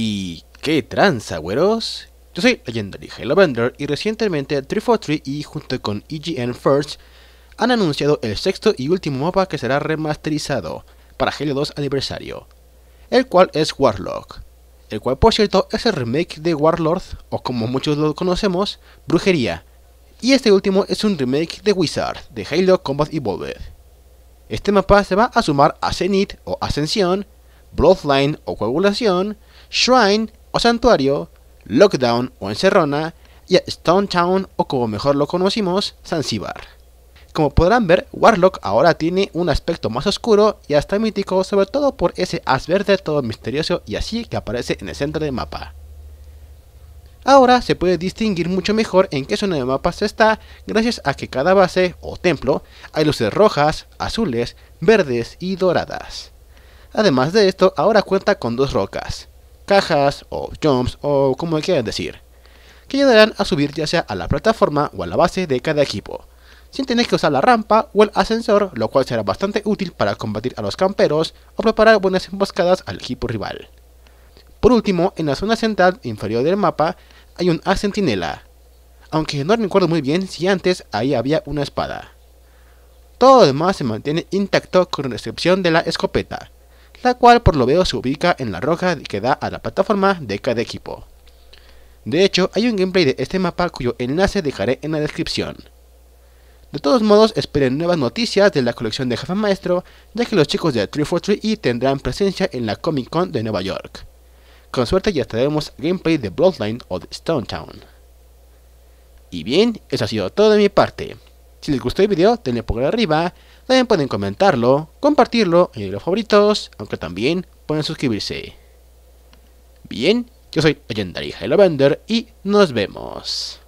Y... ¿qué tranza, güeros? Yo soy Legendary Halo Bender y recientemente 343 y junto con EGN First han anunciado el sexto y último mapa que será remasterizado para Halo 2 aniversario, el cual es Warlock, el cual por cierto es el remake de Warlord, o como muchos lo conocemos, Brujería, y este último es un remake de Wizard, de Halo Combat Evolved. Este mapa se va a sumar a Zenith o Ascensión, Bloodline o Coagulación, Shrine o Santuario, Lockdown o Encerrona, y a Stone Town o como mejor lo conocimos, Zanzibar. Como podrán ver, Warlock ahora tiene un aspecto más oscuro y hasta mítico, sobre todo por ese haz verde todo misterioso y así que aparece en el centro del mapa. Ahora se puede distinguir mucho mejor en qué zona de mapa se está gracias a que cada base o templo hay luces rojas, azules, verdes y doradas. Además de esto, ahora cuenta con dos rocas, cajas o jumps o como quieran decir, que ayudarán a subir ya sea a la plataforma o a la base de cada equipo, sin tener que usar la rampa o el ascensor, lo cual será bastante útil para combatir a los camperos o preparar buenas emboscadas al equipo rival. Por último, en la zona central inferior del mapa hay un haz centinela, aunque no recuerdo muy bien si antes ahí había una espada. Todo lo demás se mantiene intacto con excepción de la escopeta, la cual por lo veo se ubica en la roca que da a la plataforma de cada equipo. De hecho, hay un gameplay de este mapa cuyo enlace dejaré en la descripción. De todos modos, esperen nuevas noticias de la colección de Jefe Maestro, ya que los chicos de 343 tendrán presencia en la Comic Con de Nueva York. Con suerte ya traeremos gameplay de Bloodline o de Stone Town. Y bien, eso ha sido todo de mi parte. Si les gustó el video, denle pulgar arriba, también pueden comentarlo, compartirlo, añadir los favoritos, aunque también pueden suscribirse. Bien, yo soy Legendary Halo Bender y nos vemos.